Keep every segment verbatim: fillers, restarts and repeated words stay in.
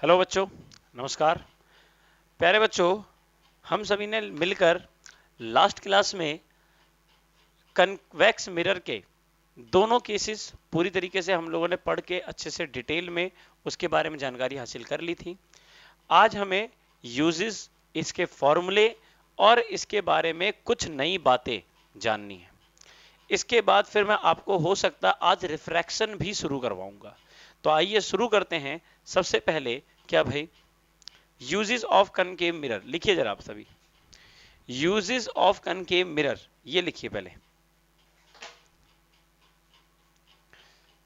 Hello बच्चों, नमस्कार। प्यारे बच्चों, हम सभी ने मिलकर लास्ट क्लास में कन्वेक्स मिरर के दोनों केसेस पूरी तरीके से हम लोगों ने पढ़ के अच्छे से डिटेल में उसके बारे में जानकारी हासिल कर ली थी। आज हमें यूजेस, इसके फॉर्मूले और इसके बारे में कुछ नई बातें जाननी है। इसके बाद फिर मैं आपको हो सकता आज रिफ्रैक्शन भी शुरू करवाऊंगा। तो आइए शुरू करते हैं। सबसे पहले क्या भाई, यूजेस ऑफ कनकेव मिरर लिखिए जरा आप सभी। यूजेस ऑफ कनकेव मिरर ये लिखिए पहले।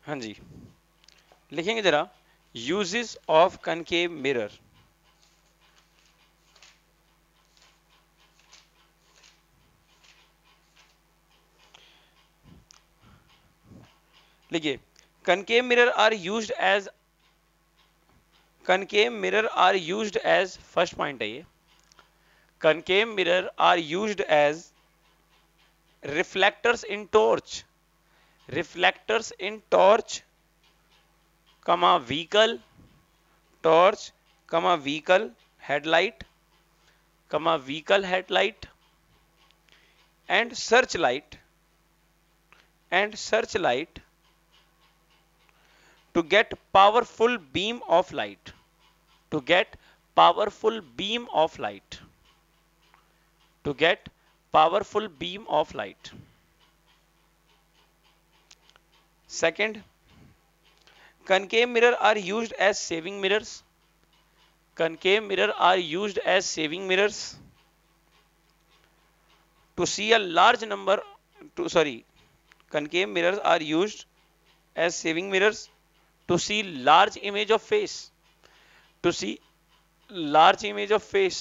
हाँ जी, लिखेंगे जरा यूजेस ऑफ कनकेव मिरर। लिखिए, concave mirror are used as concave mirror are used as first point है ये। concave mirror are used as reflectors in torch, reflectors in torch comma vehicle, torch comma vehicle headlight comma vehicle headlight and searchlight and searchlight to get powerful beam of light, to get powerful beam of light, to get powerful beam of light. Second, concave mirror are used as saving mirrors, concave mirror are used as saving mirrors to see a large number to sorry concave mirrors are used as saving mirrors to see large image of face, to see large image of face,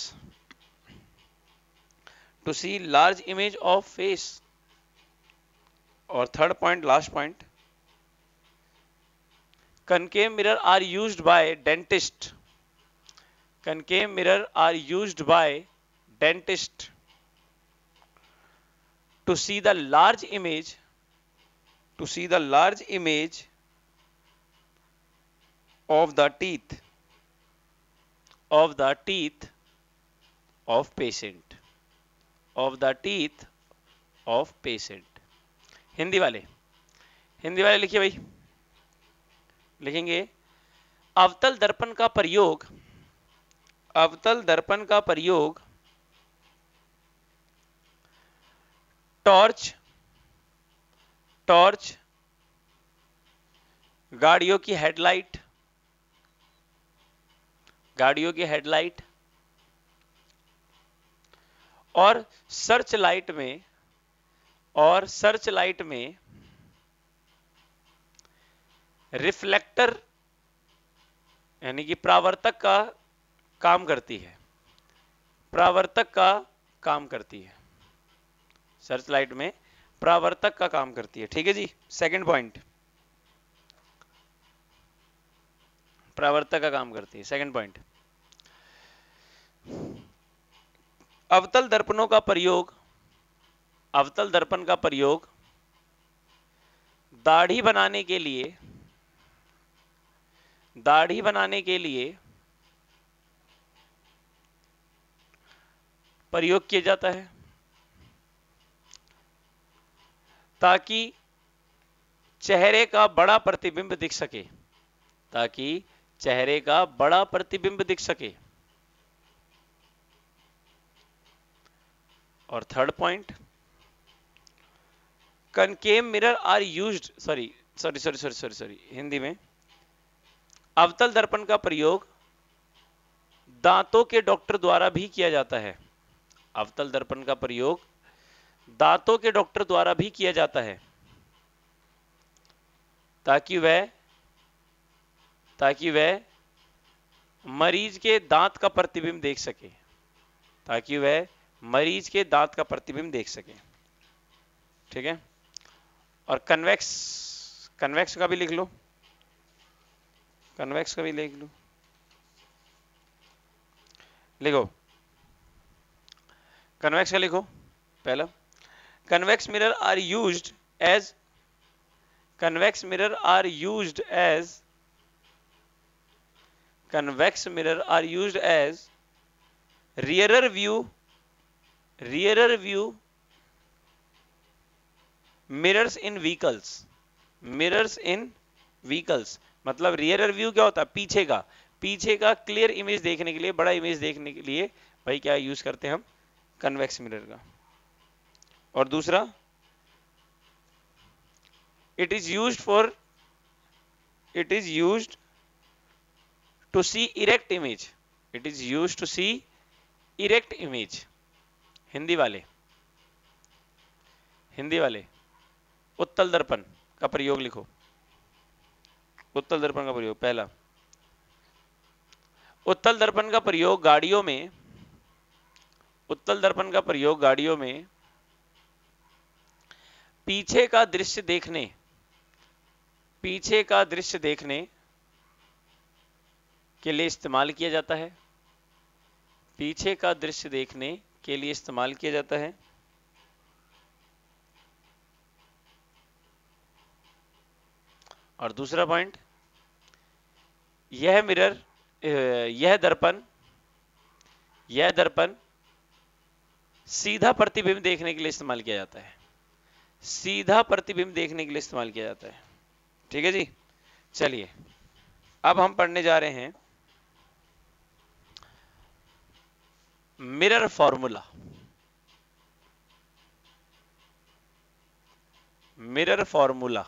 to see large image of face. Or third point, last point, concave mirror are used by dentist, concave mirror are used by dentist to see the large image, to see the large image of the teeth, of the teeth of patient, of the teeth of patient. Hindi वाले हिंदी वाले लिखिए भाई। लिखेंगे अवतल दर्पण का प्रयोग, अवतल दर्पण का प्रयोग टॉर्च, टॉर्च गाड़ियों की हेडलाइट, गाड़ियों की हेडलाइट और सर्च लाइट में, और सर्च लाइट में रिफ्लेक्टर यानी कि परावर्तक का काम करती है, परावर्तक का काम करती है, सर्च लाइट में परावर्तक का काम करती है। ठीक है जी, सेकंड पॉइंट परावर्तक का काम करती है। सेकंड पॉइंट, अवतल दर्पणों का प्रयोग, अवतल दर्पण का प्रयोग दाढ़ी बनाने के लिए, दाढ़ी बनाने के लिए प्रयोग किया जाता है ताकि चेहरे का बड़ा प्रतिबिंब दिख सके, ताकि चेहरे का बड़ा प्रतिबिंब दिख सके। और third point, concave mirror are used sorry sorry sorry sorry sorry sorry Hindi में अवतल दर्पण का प्रयोग दांतों के डॉक्टर द्वारा भी किया जाता है, अवतल दर्पण का प्रयोग दांतों के डॉक्टर द्वारा भी किया जाता है ताकि वह ताकि वह मरीज के दांत का प्रतिबिंब देख सके, ताकि वह मरीज के दांत का प्रतिबिंब देख सके। ठीक है, और कन्वेक्स कन्वेक्स का भी लिख लो, कन्वेक्स का भी लिख लो। लिखो कन्वेक्स का, लिखो पहला। Convex mirror are used as, convex mirror are used as convex mirror are used as rearer view rearer view mirrors in vehicles mirrors in vehicles मतलब rearer view क्या होता है, पीछे का पीछे का क्लियर इमेज देखने के लिए, बड़ा इमेज देखने के लिए भाई क्या यूज करते हैं हम, कन्वेक्स मिरर का। और दूसरा, it is used for it is used to see erect image it is used to see erect image. Hindi वाले हिंदी वाले उत्तल दर्पण का प्रयोग लिखो, उत्तल दर्पण का प्रयोग। पहला, उत्तल दर्पण का प्रयोग गाड़ियों में उत्तल दर्पण का प्रयोग गाड़ियों में पीछे का दृश्य देखने पीछे का दृश्य देखने के लिए इस्तेमाल किया जाता है पीछे का दृश्य देखने के लिए इस्तेमाल किया जाता है। और दूसरा पॉइंट, यह मिरर यह दर्पण यह दर्पण सीधा प्रतिबिंब देखने के लिए इस्तेमाल किया जाता है सीधा प्रतिबिंब देखने के लिए इस्तेमाल किया जाता है। ठीक है जी, चलिए अब हम पढ़ने जा रहे हैं मिरर फॉर्मूला मिरर फॉर्मूला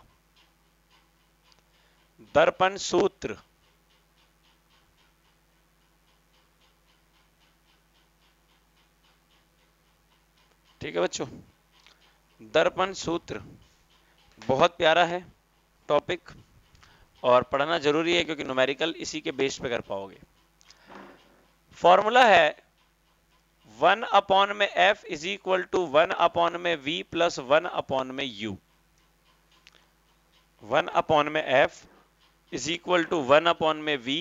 दर्पण सूत्र ठीक है बच्चों, दर्पण सूत्र बहुत प्यारा है टॉपिक और पढ़ना जरूरी है क्योंकि न्यूमेरिकल इसी के बेस पे कर पाओगे। फॉर्मूला है वन अपॉन में F is equal to one upon में वी प्लस वन अपॉन में यू वन अपॉन में F is equal to one upon में V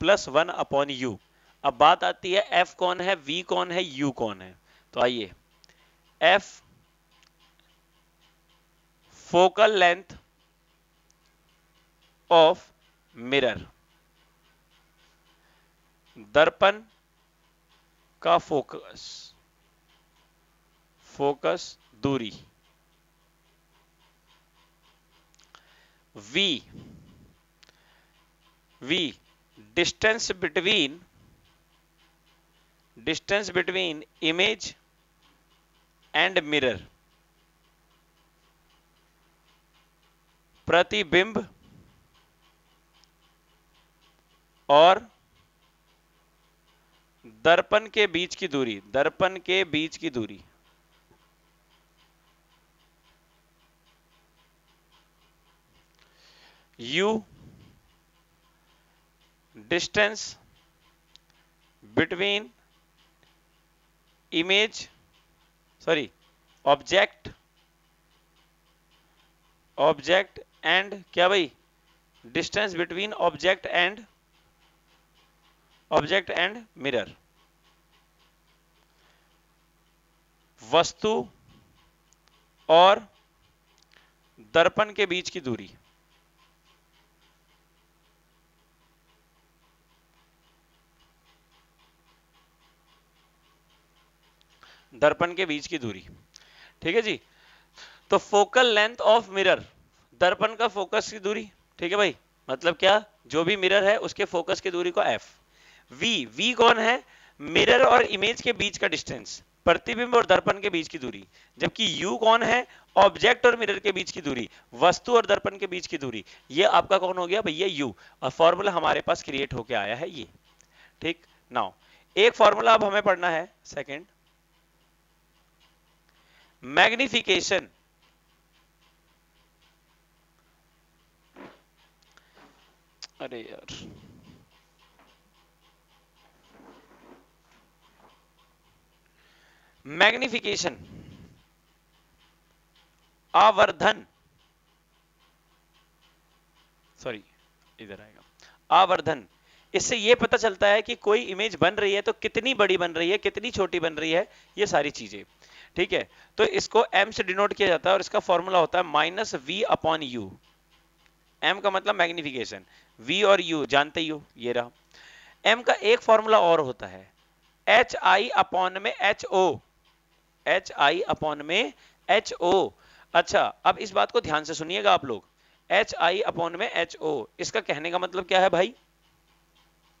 plus one upon U. अब बात आती है एफ कौन है, वी कौन है, यू कौन है। तो आइए, F focal length of mirror, दर्पण का फोकस फोकस दूरी, v v distance between distance between image and mirror, प्रतिबिंब और दर्पण के बीच की दूरी दर्पण के बीच की दूरी। U distance between image sorry object object and क्या भाई distance between object and object and mirror, वस्तु और दर्पण के बीच की दूरी। दर्पण के बीच की दूरी ठीक है जी। तो फोकल लेंथ ऑफ मिरर, दर्पण का फोकस की दूरी, ठीक है भाई, मतलब क्या, जो भी मिरर है उसके फोकस की दूरी को एफ। वी वी कौन है, मिरर और इमेज के बीच का डिस्टेंस, प्रतिबिंब और दर्पण के बीच की दूरी। जबकि यू कौन है, ऑब्जेक्ट और मिरर के बीच की दूरी, वस्तु और दर्पण के बीच की दूरी। ये आपका कौन हो गया भैया, यू। और फॉर्मूला हमारे पास क्रिएट होके आया है ये। ठीक, नाउ एक फॉर्मूला अब हमें पढ़ना है सेकेंड, मैग्निफिकेशन। अरे यार, मैग्निफिकेशन, आवर्धन सॉरी इधर आएगा आवर्धन। इससे यह पता चलता है कि कोई इमेज बन रही है तो कितनी बड़ी बन रही है, कितनी छोटी बन रही है, ये सारी चीजें। ठीक है, तो इसको एम से डिनोट किया जाता है और इसका फॉर्मूला होता है minus V upon U. M का मतलब मैग्निफिकेशन, वी और यू जानते ही हो, ये रहा। एम का एक फॉर्मूला और होता है एच आई अपॉन में H O, H I upon में एच ओ। अच्छा, अब इस बात को ध्यान से सुनिएगा आप लोग, एच आई अपॉन में एच ओ, इसका कहने का मतलब क्या है भाई?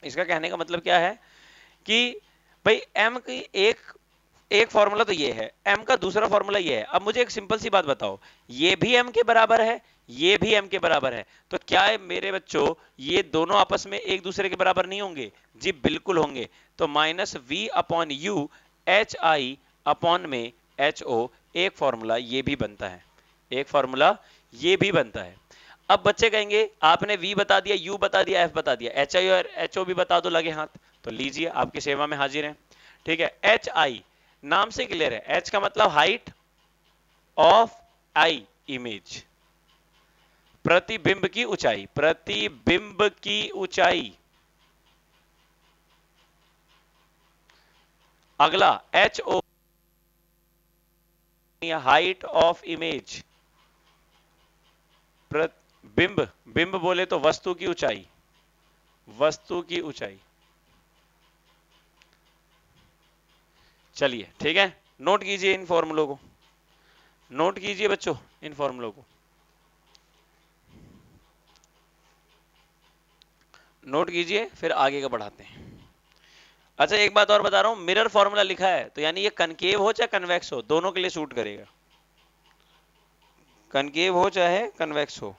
इसका कहने का मतलब क्या है कि भाई एम की एक एक फॉर्मूला तो ये है, एम का दूसरा फॉर्मूला ये है। अब मुझे एक सिंपल सी बात बताओ, ये भी एम के बराबर है, ये भी एम के बराबर है, तो क्या है मेरे बच्चों ये दोनों आपस में एक दूसरे के बराबर नहीं होंगे? जी बिल्कुल होंगे। तो minus V upon U H I upon में एच ओ, एक फॉर्मूला ये भी बनता है, एक फॉर्मूला ये भी बनता है। अब बच्चे कहेंगे आपने v बता दिया, u बता दिया, f बता दिया, hi और ho भी बता दो लगे हाथ। तो लीजिए आपकी सेवा में हाजिर हैं, ठीक है। hi नाम से क्लियर है, h का मतलब हाइट ऑफ i इमेज, प्रतिबिंब की ऊंचाई, प्रतिबिंब की ऊंचाई। अगला ho हाइट ऑफ इमेज, बिंब, बिंब बोले तो वस्तु की ऊंचाई, वस्तु की ऊंचाई। चलिए ठीक है, नोट कीजिए इन फॉर्मूलों को, नोट कीजिए बच्चों इन फॉर्मूलों को, नोट कीजिए फिर आगे का बढ़ाते हैं। अच्छा एक बात और बता रहा हूं, मिरर फॉर्मूला लिखा है तो यानी ये कनकेव हो चाहे कन्वेक्स हो, दोनों के लिए सूट करेगा, कनकेव हो चाहे कन्वेक्स हो।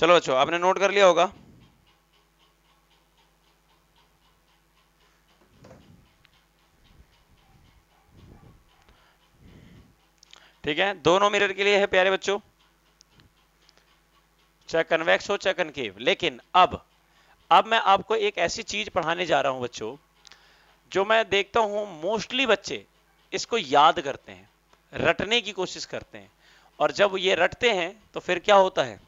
चलो बच्चों आपने नोट कर लिया होगा। ठीक है, दोनों मिरर के लिए है प्यारे बच्चों, चाहे कन्वेक्स हो चाहे कनकेव। लेकिन अब अब मैं आपको एक ऐसी चीज पढ़ाने जा रहा हूं बच्चों, जो मैं देखता हूं मोस्टली बच्चे इसको याद करते हैं, रटने की कोशिश करते हैं, और जब ये रटते हैं तो फिर क्या होता है,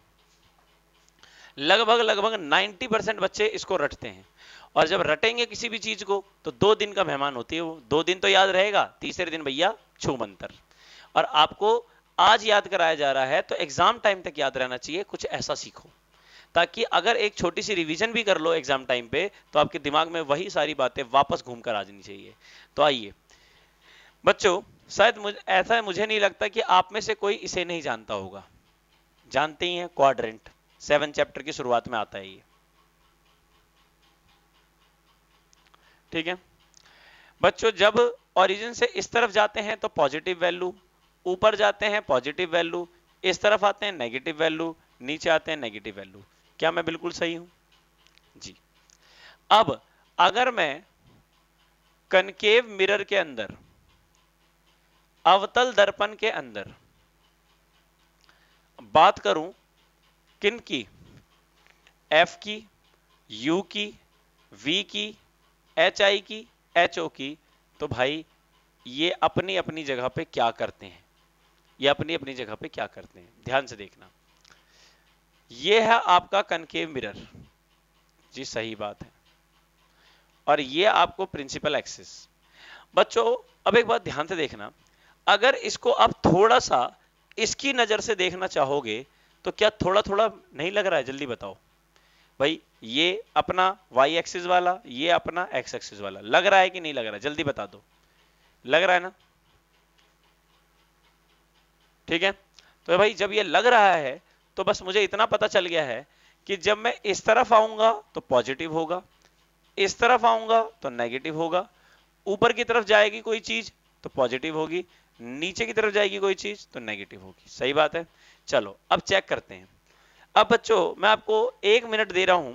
लगभग लगभग नब्बे परसेंट बच्चे इसको रटते हैं। और जब रटेंगे किसी भी चीज को तो दो दिन का मेहमान होती है वो, दो दिन तो याद रहेगा, तीसरे दिन भैया छू मंतर। और आपको आज याद कराया जा रहा है तो एग्जाम टाइम तक याद रहना चाहिए, कुछ ऐसा सीखो ताकि अगर एक छोटी सी रिवीजन भी कर लो एग्जाम टाइम पे तो आपके दिमाग में वही सारी बातें वापस घूम कर आ जानी चाहिए। तो आइए बच्चों, शायद मुझे ऐसा मुझे नहीं लगता कि आप में से कोई इसे नहीं जानता होगा, जानते ही हैं, क्वाड्रेंट सेवन चैप्टर की शुरुआत में आता है ये, ठीक है बच्चों। जब ओरिजिन से इस तरफ जाते हैं तो पॉजिटिव वैल्यू, ऊपर जाते हैं पॉजिटिव वैल्यू, इस तरफ आते हैं नेगेटिव वैल्यू, नीचे आते हैं नेगेटिव वैल्यू। क्या मैं बिल्कुल सही हूं? जी। अब अगर मैं कनकेव मिरर के अंदर, अवतल दर्पण के अंदर बात करूं किन की, F की, U की, V की, H I की, H O की, तो भाई ये अपनी अपनी जगह पे क्या करते हैं, ये अपनी अपनी जगह पे क्या करते हैं, ध्यान से देखना। ये है आपका कनकेव मिरर, जी सही बात है, और ये आपको प्रिंसिपल एक्सिस। बच्चों अब एक बात ध्यान से देखना, अगर इसको आप थोड़ा सा इसकी नजर से देखना चाहोगे तो क्या थोड़ा थोड़ा नहीं लग रहा है? जल्दी बताओ भाई, ये अपना y एक्सिस वाला, ये अपना x एक्सिस वाला, लग रहा है कि नहीं लग रहा है? जल्दी बता दो, लग रहा है ना? ठीक है, तो भाई जब ये लग रहा है तो बस मुझे इतना पता चल गया है कि जब मैं इस तरफ आऊंगा तो पॉजिटिव होगा, इस तरफ आऊंगा तो नेगेटिव होगा, ऊपर की तरफ जाएगी कोई चीज तो पॉजिटिव होगी, नीचे की तरफ जाएगी कोई चीज तो नेगेटिव होगी, सही बात है। चलो अब चेक करते हैं। अब बच्चों मैं आपको एक मिनट दे रहा हूं,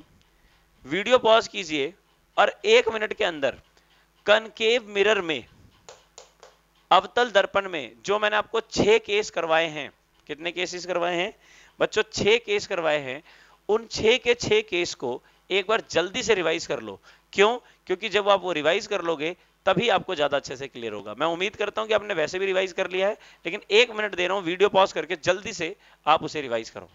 वीडियो पॉज कीजिए और एक मिनट के अंदर कनकेव मिरर में, अवतल दर्पण में जो मैंने आपको छह केस करवाए हैं, कितने केसेस करवाए हैं बच्चों? छह केस करवाए हैं, उन छः के छः केस को एक बार जल्दी से रिवाइज कर लो। क्यों? क्योंकि जब आप वो रिवाइज कर लोगे तभी आपको ज्यादा अच्छे से क्लियर होगा। मैं उम्मीद करता हूं कि आपने वैसे भी रिवाइज कर लिया है, लेकिन एक मिनट दे रहा हूं, वीडियो पॉज करके जल्दी से आप उसे रिवाइज करो।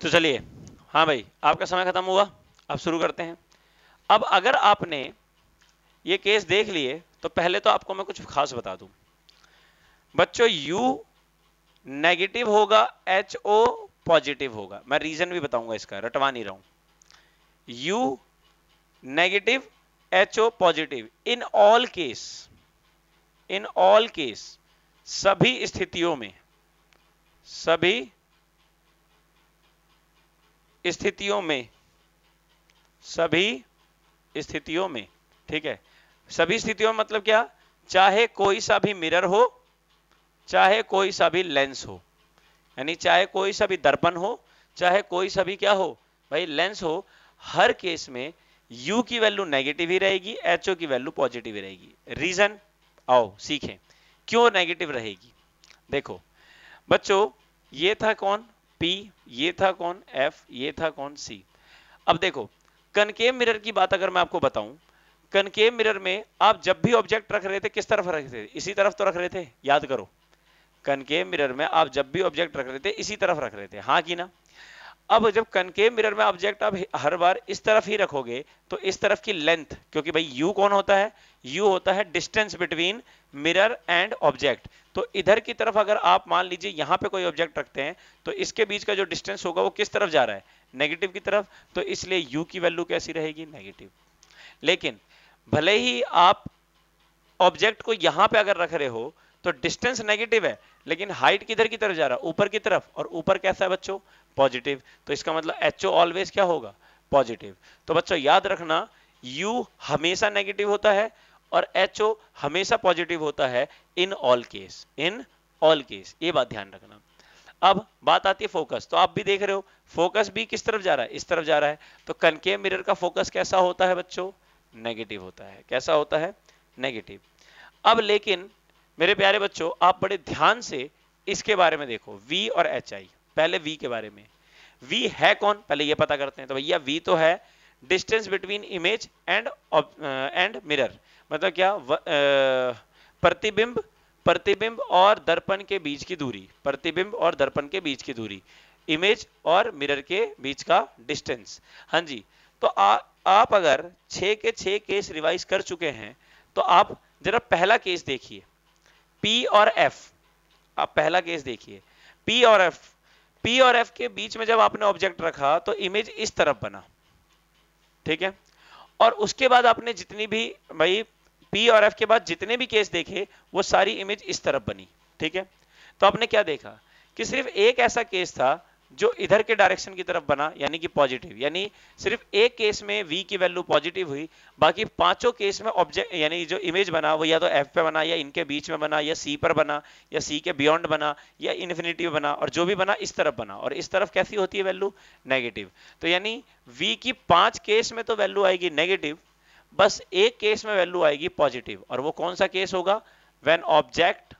तो चलिए, हाँ भाई आपका समय खत्म हुआ, अब शुरू करते हैं। अब अगर आपने ये केस देख लिए तो पहले तो आपको मैं कुछ खास बता दूं बच्चों, U नेगेटिव होगा, H O पॉजिटिव होगा। मैं रीजन भी बताऊंगा इसका, रटवा नहीं रहा हूं। U negative, H O positive, in all case, in all case सभी स्थितियों में, सभी स्थितियों में, सभी स्थितियों में, ठीक है, सभी स्थितियों में मतलब क्या, चाहे कोई सा भी मिरर हो, चाहे कोई सा भी लेंस हो, यानी चाहे कोई सा भी दर्पण हो, चाहे कोई सा भी क्या हो भाई, लेंस हो, हर केस में U की वैल्यू नेगेटिव ही रहेगी, H O की वैल्यू पॉजिटिव ही रहेगी। रीजन आओ सीखें, क्यों नेगेटिव रहेगी। देखो बच्चों, ये था कौन P, ये था कौन F, ये था कौन C। अब देखो कनकेव मिरर की बात अगर मैं आपको बताऊं, कनकेव मिरर में आप जब भी ऑब्जेक्ट रख रहे थे किस तरफ रख रहे थे, इसी तरफ तो रख रहे थे, याद करो, कनकेव मिरर में आप जब भी ऑब्जेक्ट रख रहे थे इसी तरफ रख रहे थे, हाँ कि ना। अब जब कनकेव मिरर में ऑब्जेक्ट आप हर बार इस तरफ ही रखोगे तो इस तरफ की लेंथ, क्योंकि भाई U कौन होता है, U होता है distance between mirror and object, तो इधर की तरफ अगर आप मान लीजिए यहां पे कोई ऑब्जेक्ट रखते हैं तो इसके बीच का जो डिस्टेंस होगा वो किस तरफ जा रहा है, नेगेटिव की तरफ, तो इसलिए U की वैल्यू कैसी रहेगी, नेगेटिव। लेकिन भले ही आप ऑब्जेक्ट को यहां पे अगर रख रहे हो तो डिस्टेंस नेगेटिव है, लेकिन हाइट किधर की तरफ जा रहा है, ऊपर की तरफ, और ऊपर कैसा है बच्चों, पॉजिटिव, तो इसका मतलब H O ऑलवेज क्या होगा, पॉजिटिव। तो बच्चों याद रखना, U हमेशा नेगेटिव होता है और H O हमेशा पॉजिटिव होता है, in all case, in all case, ये बात ध्यान रखना। अब बात आती है फोकस, तो आप भी देख रहे हो फोकस भी किस तरफ जा रहा है, इस तरफ जा रहा है, तो कनकेव मिरर का फोकस कैसा होता है बच्चों, नेगेटिव होता है, कैसा होता है, नेगेटिव। अब लेकिन मेरे प्यारे बच्चों आप बड़े ध्यान से इसके बारे में देखो, V और H I। पहले V के बारे में, V है कौन पहले ये पता करते हैं। तो भैया V तो है distance between image and and mirror, मतलब क्या, प्रतिबिंब, प्रतिबिंब और दर्पण के बीच की दूरी, प्रतिबिंब और दर्पण के बीच की दूरी, इमेज और मिरर के बीच का डिस्टेंस। हाँ जी, तो आ, आप अगर छः के छः केस रिवाइज कर चुके हैं तो आप जरा पहला केस देखिए, P और F। आप पहला केस देखिए P और F, P और F के बीच में जब आपने ऑब्जेक्ट रखा तो इमेज इस तरफ बना, ठीक है, और उसके बाद आपने जितनी भी भाई P और F के बाद जितने भी केस देखे वो सारी इमेज इस तरफ बनी, ठीक है। तो आपने क्या देखा कि सिर्फ एक ऐसा केस था जो इधर के डायरेक्शन की तरफ बना, यानी कि पॉजिटिव, यानी सिर्फ एक केस में V की वैल्यू पॉजिटिव हुई, बाकी पांचों केस में ऑब्जेक्ट यानी जो इमेज बना वो या तो F पे बना, या इनके बीच में बना, या C पर बना, या C के बियॉन्ड बना, या इन्फिनिटी बना, और जो भी बना इस तरफ बना, और इस तरफ कैसी होती है वैल्यू, नेगेटिव। तो यानी V की पांच केस में तो वैल्यू आएगी नेगेटिव, बस एक केस में वैल्यू आएगी पॉजिटिव, और वो कौन सा केस होगा, when object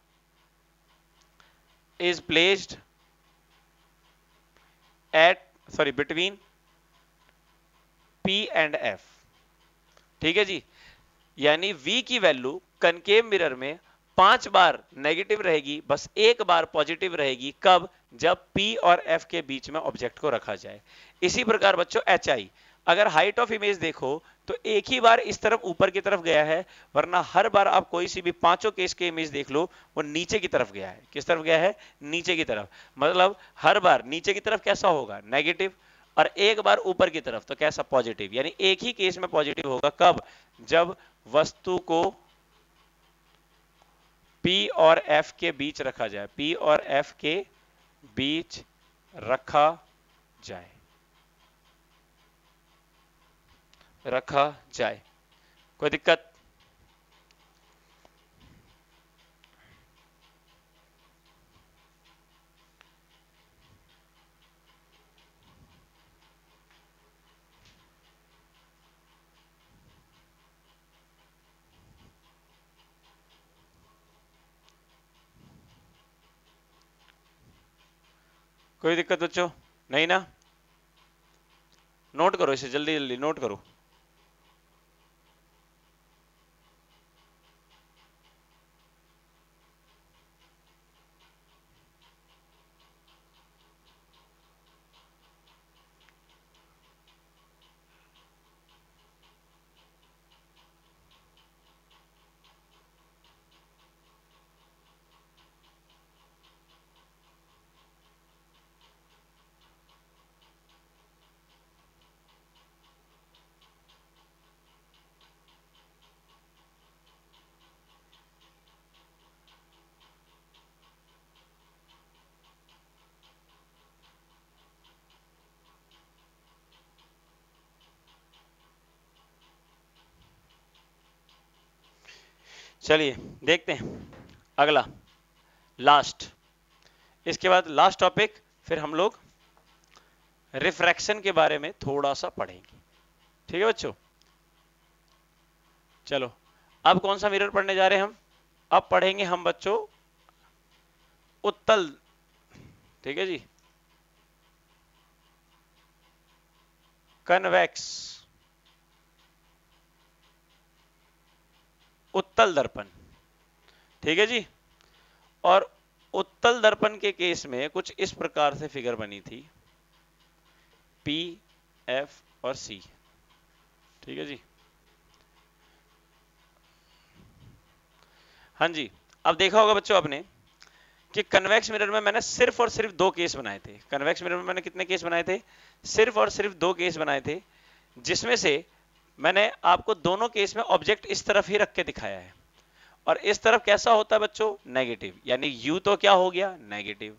is placed At, sorry, between P and F, ठीक है जी। यानी V की वैल्यू कनकेव मिरर में पांच बार नेगेटिव रहेगी, बस एक बार पॉजिटिव रहेगी, कब, जब P और F के बीच में ऑब्जेक्ट को रखा जाए। इसी प्रकार बच्चों H I, अगर हाइट ऑफ इमेज देखो तो एक ही बार इस तरफ ऊपर की तरफ गया है, वरना हर बार आप कोई सी भी पांचों केस के इमेज देख लो वो नीचे की तरफ गया है। किस तरफ गया है, नीचे की तरफ, मतलब हर बार नीचे की तरफ कैसा होगा, नेगेटिव, और एक बार ऊपर की तरफ तो कैसा, पॉजिटिव। यानी एक ही केस में पॉजिटिव होगा, कब, जब वस्तु को पी और एफ के बीच रखा जाए, पी और एफ के बीच रखा जाए, रखा जाए। कोई दिक्कत कोई दिक्कत बच्चों नहीं ना? नोट करो इसे, जल्दी जल्दी नोट करो। चलिए देखते हैं अगला लास्ट, इसके बाद लास्ट टॉपिक फिर हम लोग रिफ्रैक्शन के बारे में थोड़ा सा पढ़ेंगे। ठीक है बच्चों, चलो अब कौन सा मिरर पढ़ने जा रहे हैं हम? अब पढ़ेंगे हम बच्चों उत्तल। ठीक है जी, कन्वेक्स उत्तल दर्पण। ठीक है जी, और उत्तल दर्पण के केस में कुछ इस प्रकार से फिगर बनी थी, पी एफ और सी। ठीक है जी, हाँ जी। अब देखा होगा बच्चों आपने कि कन्वेक्स मिरर में मैंने सिर्फ और सिर्फ दो केस बनाए थे। कन्वेक्स मिरर में मैंने कितने केस बनाए थे? सिर्फ और सिर्फ दो केस बनाए थे, जिसमें से मैंने आपको दोनों केस में ऑब्जेक्ट इस तरफ ही रख के दिखाया है। और इस तरफ कैसा होता है बच्चों? नेगेटिव, यानी यू तो क्या हो गया? नेगेटिव।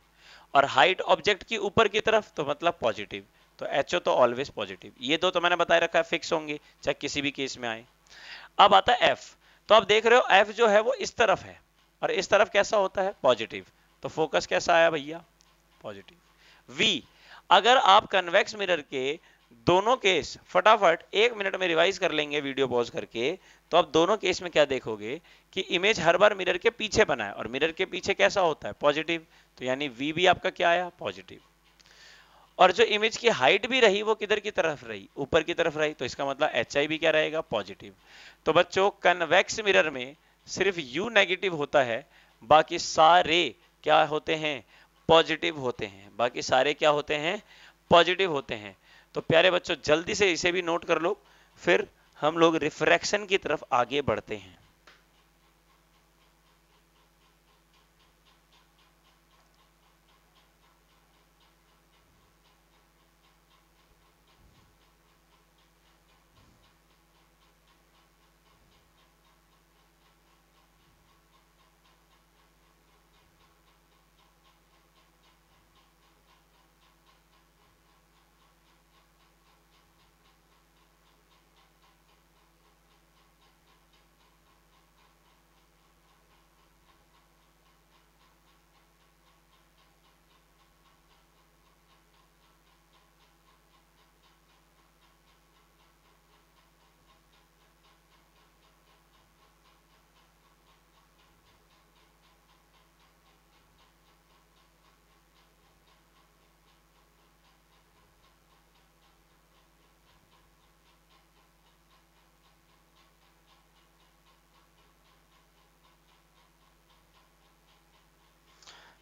और हाइट ऑब्जेक्ट की ऊपर की तरफ तो मतलब पॉजिटिव, तो एचओ तो ऑलवेज पॉजिटिव। ये दो तो मैंने बताया रखा है, फिक्स होंगे चाहे किसी भी केस में आए। अब आता है एफ, तो आप देख रहे हो एफ जो है वो इस तरफ है और इस तरफ कैसा होता है? पॉजिटिव। तो फोकस कैसा आया भैया? पॉजिटिव। वी, अगर आप कन्वेक्स मिरर के दोनों केस फटाफट एक मिनट में रिवाइज कर लेंगे वीडियो पॉज करके, तो आप दोनों केस में क्या देखोगे कि इमेज हर बार मिरर के पीछे बना है और मिरर के पीछे कैसा होता है? पॉजिटिव। तो यानी वी भी आपका क्या आया? पॉजिटिव। और जो इमेज की हाइट भी रही वो किधर की तरफ रही? ऊपर की तरफ रही, तो इसका मतलब एच आई भी क्या रहेगा? पॉजिटिव। तो बच्चों कन्वेक्स मिरर में सिर्फ यू नेगेटिव होता है, बाकी सारे क्या होते हैं? पॉजिटिव होते हैं। बाकी सारे क्या होते हैं? पॉजिटिव होते हैं। तो प्यारे बच्चों जल्दी से इसे भी नोट कर लो, फिर हम लोग रिफ्रैक्शन की तरफ आगे बढ़ते हैं।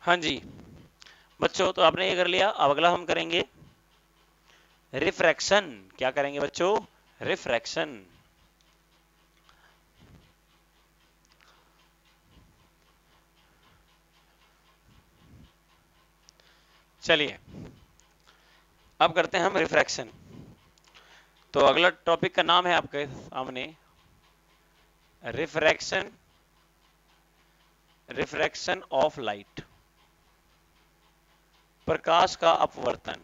हाँ जी बच्चों, तो आपने ये कर लिया। अब अगला हम करेंगे रिफ्रैक्शन। क्या करेंगे बच्चों? रिफ्रैक्शन। चलिए अब करते हैं हम रिफ्रैक्शन। तो अगला टॉपिक का नाम है आपके सामने रिफ्रैक्शन, रिफ्रैक्शन ऑफ लाइट, प्रकाश का अपवर्तन।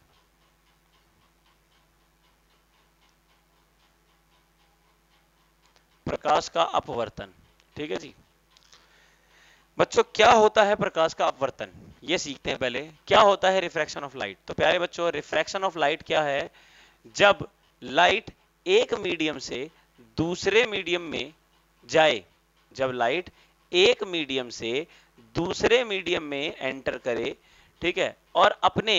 प्रकाश का अपवर्तन। ठीक है जी बच्चों, क्या होता है प्रकाश का अपवर्तन ये सीखते हैं। पहले क्या होता है रिफ्रैक्शन ऑफ लाइट? तो प्यारे बच्चों रिफ्रैक्शन ऑफ लाइट क्या है? जब लाइट एक मीडियम से दूसरे मीडियम में जाए, जब लाइट एक मीडियम से दूसरे मीडियम में एंटर करे, ठीक है, और अपने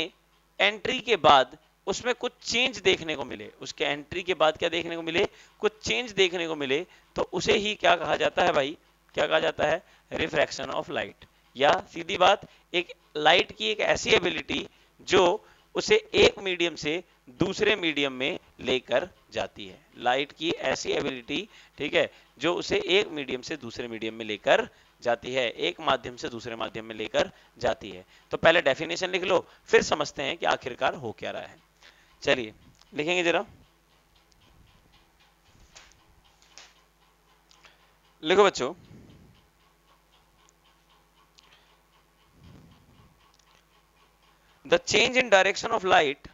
एंट्री के बाद उसमें कुछ चेंज देखने को मिले, उसके एंट्री के बाद क्या देखने को मिले, कुछ चेंज देखने को मिले, तो उसे ही क्या कहा जाता है भाई, क्या कहा जाता है, रिफ्रैक्शन ऑफ लाइट। या सीधी बात, एक लाइट की एक ऐसी एबिलिटी जो उसे एक मीडियम से दूसरे मीडियम में लेकर जाती है, लाइट की ऐसी एबिलिटी, ठीक है, जो उसे एक मीडियम से दूसरे मीडियम में लेकर जाती है, एक माध्यम से दूसरे माध्यम में लेकर जाती है। तो पहले डेफिनेशन लिख लो, फिर समझते हैं कि आखिरकार हो क्या रहा है। चलिए लिखेंगे जरा, लिखो बच्चों, the change in direction of light,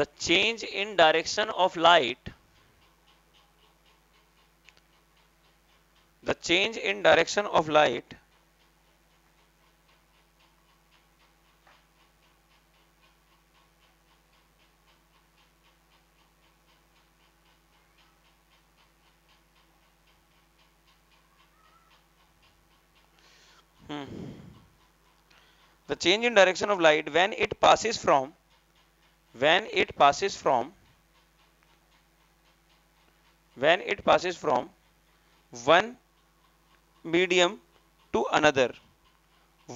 the change in direction of light, the change in direction of light hmm the change in direction of light when it passes from when it passes from when it passes from one medium to another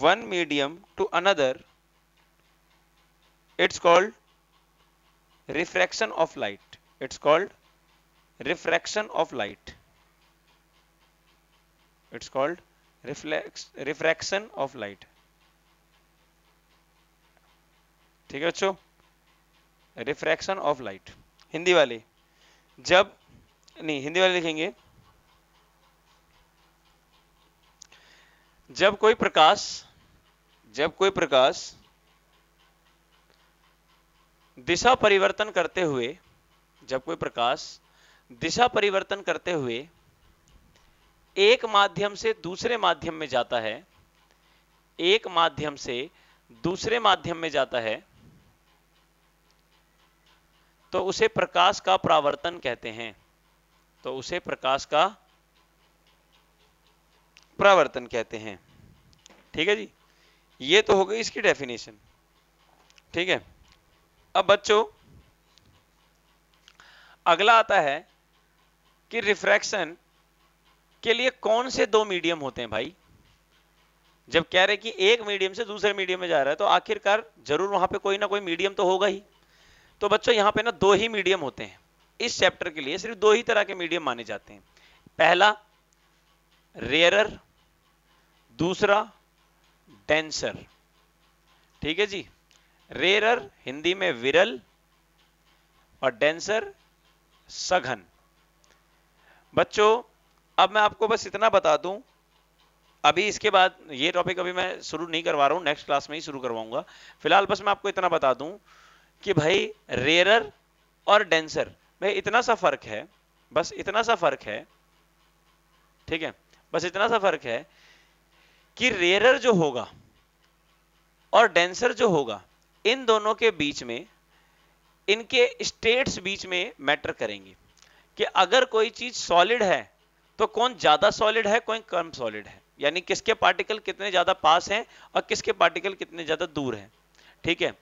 one medium to another, it's called refraction of light, it's called refraction of light, it's called reflex refraction of light। ठीक है बच्चों, refraction of light, Hindi वाले जब नहीं हिंदी वाले लिखेंगे, जब कोई प्रकाश जब कोई प्रकाश दिशा परिवर्तन करते हुए जब कोई प्रकाश दिशा परिवर्तन करते हुए एक माध्यम से दूसरे माध्यम में जाता है एक माध्यम से दूसरे माध्यम में जाता है तो उसे प्रकाश का परावर्तन कहते हैं तो उसे प्रकाश का परावर्तन कहते हैं। ठीक है जी, ये तो हो गई इसकी डेफिनेशन। ठीक है, अब बच्चों अगला आता है कि रिफ्रैक्शन के लिए कौन से दो मीडियम होते हैं भाई। जब कह रहे कि एक मीडियम से दूसरे मीडियम में जा रहा है तो आखिरकार जरूर वहां पे कोई ना कोई मीडियम तो होगा ही। तो बच्चों यहाँ पे ना दो ही मीडियम होते हैं, इस चैप्टर के लिए सिर्फ दो ही तरह के मीडियम माने जाते हैं, पहला रेयरर, दूसरा डेंसर। ठीक है जी, रेयरर हिंदी में विरल और डेंसर सघन। बच्चों अब मैं आपको बस इतना बता दूं, अभी इसके बाद ये टॉपिक अभी मैं शुरू नहीं करवा रहा हूँ, नेक्स्ट क्लास में ही शुरू करवाऊंगा। फिलहाल बस मैं आपको इतना बता दूं कि भाई रेयरर और डेंसर भाई इतना सा फर्क है, बस इतना सा फर्क है। ठीक है, बस इतना सा फर्क है कि रेयरर जो होगा और डेंसर जो होगा इन दोनों के बीच में, इनके स्टेट्स बीच में मैटर करेंगे कि अगर कोई चीज सॉलिड है तो कौन ज्यादा सॉलिड है, कौन कम सॉलिड है, यानी किसके पार्टिकल कितने ज्यादा पास हैं और किसके पार्टिकल कितने ज्यादा दूर हैं। ठीक है,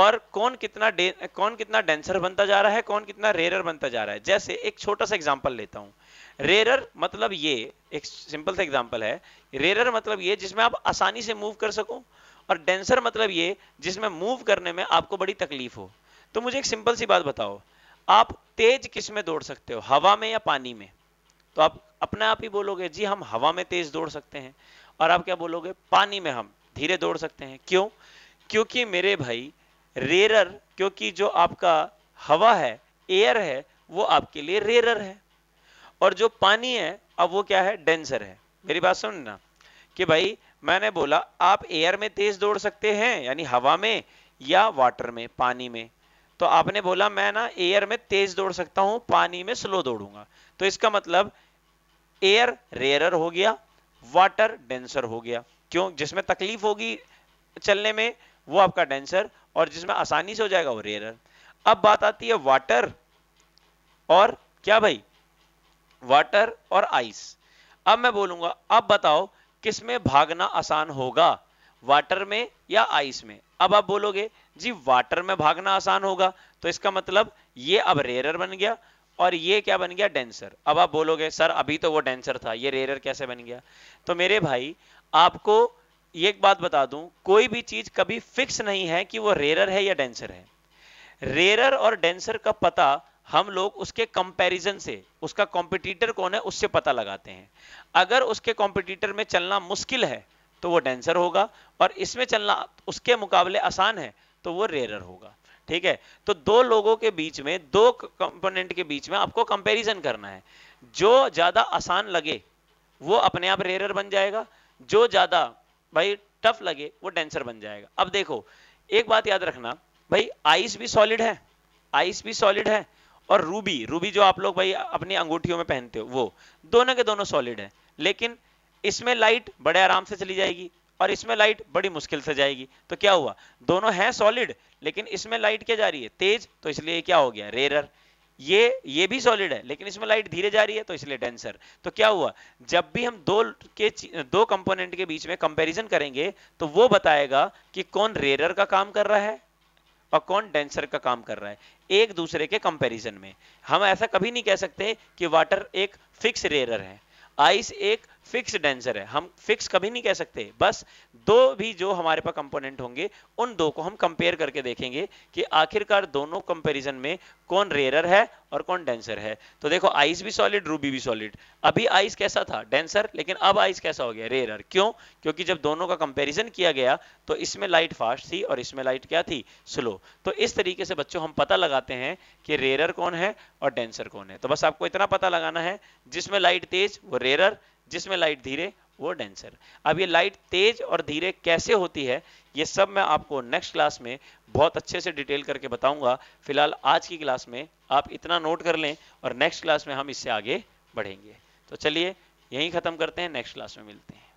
और कौन कितना कौन कितना डेंसर बनता जा रहा है, कौन कितना रेयरर बनता जा रहा है। जैसे एक छोटा सा एग्जांपल लेता हूँ, रेयरर मतलब ये एक सिंपल सा एग्जांपल है, रेयरर मतलब ये जिसमें आप आसानी से मूव कर सको और डेंसर मतलब ये जिसमें मूव करने में आपको बड़ी तकलीफ हो। तो मुझे एक सिंपल सी बात बताओ, आप तेज किस में दौड़ सकते हो, हवा में या पानी में? तो आप अपने आप ही बोलोगे जी हम हवा में तेज दौड़ सकते हैं, और आप क्या बोलोगे, पानी में हम धीरे दौड़ सकते हैं। क्यों? क्योंकि मेरे भाई रेयरर, क्योंकि जो आपका हवा है, एयर है, वो आपके लिए रेयरर है और जो पानी है अब वो क्या है, डेंसर है। मेरी बात सुनना कि भाई मैंने बोला आप एयर में तेज दौड़ सकते हैं यानी हवा में, या वाटर में, पानी में। तो आपने बोला मैं ना एयर में तेज दौड़ सकता हूं, पानी में स्लो दौड़ूंगा। तो इसका मतलब एयर रेयरर हो गया, वाटर डेंसर हो गया। क्यों? जिसमें तकलीफ होगी चलने में वो आपका डेंसर, और जिसमें आसानी से हो जाएगा वो रेयरर। अब बात आती है वाटर और क्या भाई, वाटर और आइस। अब मैं बोलूंगा अब बताओ किसमें भागना आसान होगा, वाटर में या आइस में? अब आप बोलोगे जी वाटर में भागना आसान होगा, तो इसका मतलब ये अब रेयरर बन गया और ये क्या बन गया, डेंसर। अब आप बोलोगे सर अभी तो वो डेंसर था, ये रेयरर कैसे बन गया? तो मेरे भाई आपको ये एक बात बता दूं, कोई भी चीज कभी फिक्स नहीं है कि वो रेयरर है या डेंसर है। रेयरर और डेंसर का पता हम लोग उसके कंपैरिजन से, उसका कॉम्पिटिटर कौन है उससे पता लगाते हैं। अगर उसके कॉम्पिटिटर में चलना मुश्किल है तो वो डेंसर होगा, और इसमें चलना उसके मुकाबले आसान है तो वो रेयरर होगा। ठीक है, तो दो लोगों के बीच में, दो कंपोनेंट के बीच में आपको कंपैरिजन करना है। जो ज्यादा आसान लगे वो अपने आप रेयरर बन जाएगा, जो ज्यादा भाई टफ लगे वो डेंसर बन जाएगा। अब देखो एक बात याद रखना भाई, आइस भी सॉलिड है, आइस भी सॉलिड है, और रूबी, रूबी जो आप लोग भाई अपनी अंगूठियों में पहनते हो, वो दोनों के दोनों सॉलिड है, लेकिन इसमें लाइट बड़े आराम से चली जाएगी और इसमें लाइट बड़ी मुश्किल से जाएगी। तो क्या हुआ, दोनों हैं सॉलिड लेकिन इसमें लाइट क्या जा रही है, तेज, तो इसलिए क्या हो गया, रेयरर। ये ये भी सॉलिड है लेकिन इसमें लाइट धीरे जा रही है तो इसलिए डेंसर। तो क्या हुआ, जब भी हम दो के दो कंपोनेंट के बीच में कंपैरिजन करेंगे तो वो बताएगा कि कौन रेयरर का काम कर रहा है और कौन डेंसर का काम कर रहा है एक दूसरे के कंपैरिजन में। हम ऐसा कभी नहीं कह सकते कि वाटर एक फिक्स रेयरर है, आइस एक फिक्स डेंसर है, हम फिक्स कभी नहीं कह सकते। बस दो भी जो हमारे पास कंपोनेंट होंगे उन दो को हम कंपेयर करके देखेंगे कि आखिरकार दोनों कंपैरिजन में कौन रेयरर है और कौन डेंसर है। तो देखो आइस भी सॉलिड, रूबी भी सॉलिड। अभी आइस कैसा था, डेंसर, लेकिन अब आइस कैसा हो गया, रेयरर। क्यों? क्योंकि जब दोनों का कंपेरिजन किया गया तो इसमें लाइट फास्ट थी और इसमें लाइट क्या थी, स्लो। तो इस तरीके से बच्चों हम पता लगाते हैं कि रेयरर कौन है और डेंसर कौन है। तो बस आपको इतना पता लगाना है, जिसमें लाइट तेज वो रेयरर, जिसमें लाइट धीरे वो डेंसर। अब ये लाइट तेज और धीरे कैसे होती है ये सब मैं आपको नेक्स्ट क्लास में बहुत अच्छे से डिटेल करके बताऊंगा। फिलहाल आज की क्लास में आप इतना नोट कर लें और नेक्स्ट क्लास में हम इससे आगे बढ़ेंगे। तो चलिए यहीं खत्म करते हैं, नेक्स्ट क्लास में मिलते हैं।